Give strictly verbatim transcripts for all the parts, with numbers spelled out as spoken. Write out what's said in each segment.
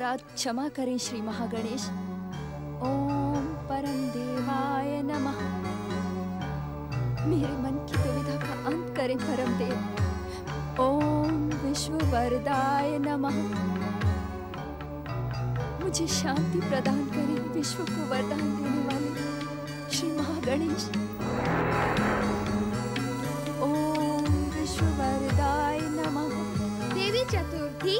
अपराध क्षमा करें श्री महागणेश। ओम परम देवाय नमः। मेरे मन की दुविधा का अंत करें परम देव। ओम विश्व वरदाय नमः। मुझे शांति प्रदान करें विश्व को वरदान देने वाले श्री महागणेश। ओम विश्व वरदाय नमः। देवी चतुर्थी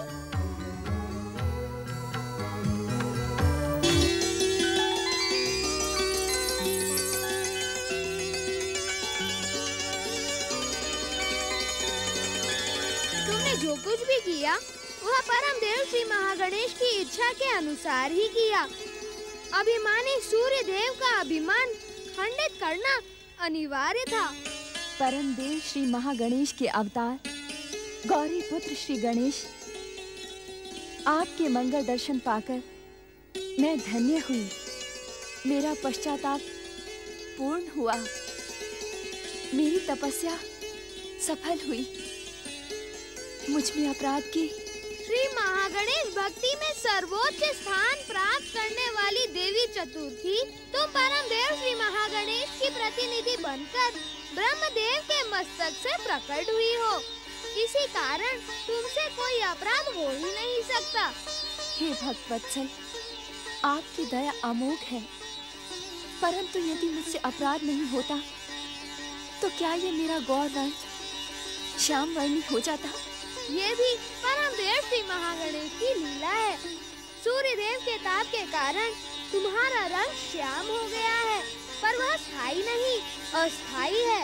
जो कुछ भी किया वह परम देव श्री महागणेश की इच्छा के अनुसार ही किया। अभिमानी सूर्य देव का अभिमान खंडित करना अनिवार्य था। परम देव श्री महागणेश के अवतार गौरी पुत्र श्री गणेश, आपके मंगल दर्शन पाकर मैं धन्य हुई। मेरा पश्चाताप पूर्ण हुआ, मेरी तपस्या सफल हुई। मुझ में अपराध की श्री महागणेश भक्ति में सर्वोच्च स्थान प्राप्त करने वाली देवी चतुर्थी तो परम देव श्री महागणेश की प्रतिनिधि बनकर ब्रह्मदेव के मस्तक से प्रकट हुई हो। इसी कारण तुमसे कोई अपराध हो ही नहीं सकता। हे भक्तवत्सल, आपकी दया अमोघ है। परंतु यदि मुझसे अपराध नहीं होता तो क्या ये मेरा गौर वर्ण श्याम वर्णी हो जाता? ये भी परम देव श्री महागणेश की लीला है। सूर्य देव के ताप के कारण तुम्हारा रंग श्याम हो गया है, पर वह स्थायी नहीं, अस्थायी है।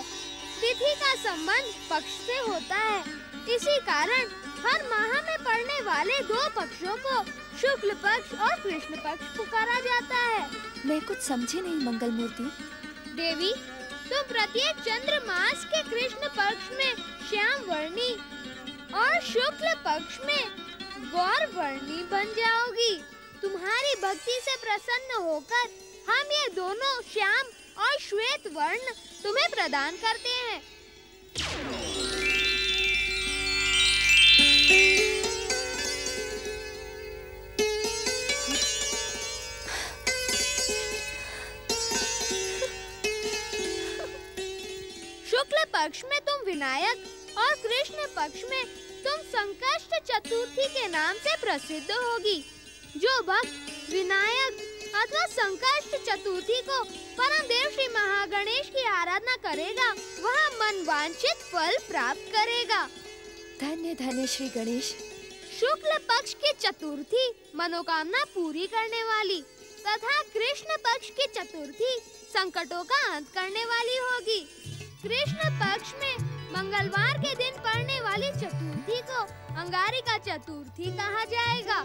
तिथि का संबंध पक्ष से होता है, इसी कारण हर माह में पड़ने वाले दो पक्षों को शुक्ल पक्ष और कृष्ण पक्ष पुकारा जाता है। मैं कुछ समझी नहीं मंगल मूर्ति देवी। तो प्रत्येक चंद्रमास के कृष्ण पक्ष में श्याम वर्णी और शुक्ल पक्ष में गौर वर्णी बन जाओगी। तुम्हारी भक्ति से प्रसन्न होकर हम ये दोनों श्याम और श्वेत वर्ण तुम्हें प्रदान करते हैं। शुक्ल पक्ष में तुम विनायक और कृष्ण पक्ष में तुम संकष्ट चतुर्थी के नाम से प्रसिद्ध होगी। जो भक्त विनायक अथवा संकष्ट चतुर्थी को परम देव श्री महागणेश की आराधना करेगा वह मनवांछित फल प्राप्त करेगा। धन्य धन्य श्री गणेश। शुक्ल पक्ष की चतुर्थी मनोकामना पूरी करने वाली तथा कृष्ण पक्ष की चतुर्थी संकटों का अंत करने वाली होगी। कृष्ण पक्ष में मंगलवार के दिन पड़ने वाली चतुर्थी को अंगारिका चतुर्थी कहा जाएगा।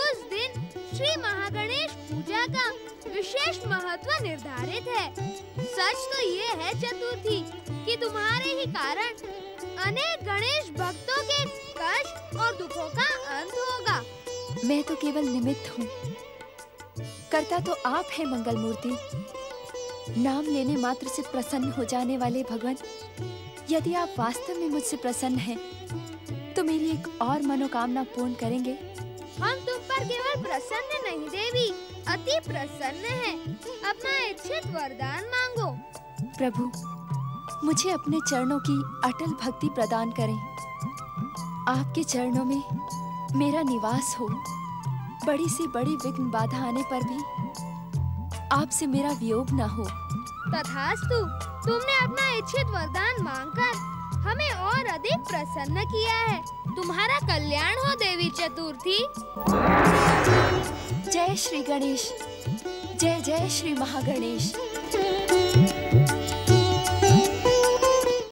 उस दिन श्री महागणेश पूजा का विशेष महत्व निर्धारित है। सच तो ये है चतुर्थी कि तुम्हारे ही कारण अनेक गणेश भक्तों के कष्ट और दुखों का अंत होगा। मैं तो केवल निमित्त हूँ, कर्ता तो आप हैं मंगल मूर्ति। नाम लेने मात्र से प्रसन्न हो जाने वाले भगवान, यदि आप वास्तव में मुझसे प्रसन्न हैं, तो मेरी एक और मनोकामना पूर्ण करेंगे। हम तुम पर केवल प्रसन्न नहीं देवी, अति प्रसन्न हैं। अपना इच्छित वरदान मांगो। प्रभु, मुझे अपने चरणों की अटल भक्ति प्रदान करें। आपके चरणों में मेरा निवास हो। बड़ी से बड़ी विघ्न बाधा आने पर भी आपसे मेरा वियोग न हो। तथास्तु। तुमने अपना इच्छित वरदान मांगकर हमें और अधिक प्रसन्न किया है। तुम्हारा कल्याण हो देवी चतुर्थी। जय श्री गणेश। जय जय श्री महागणेश।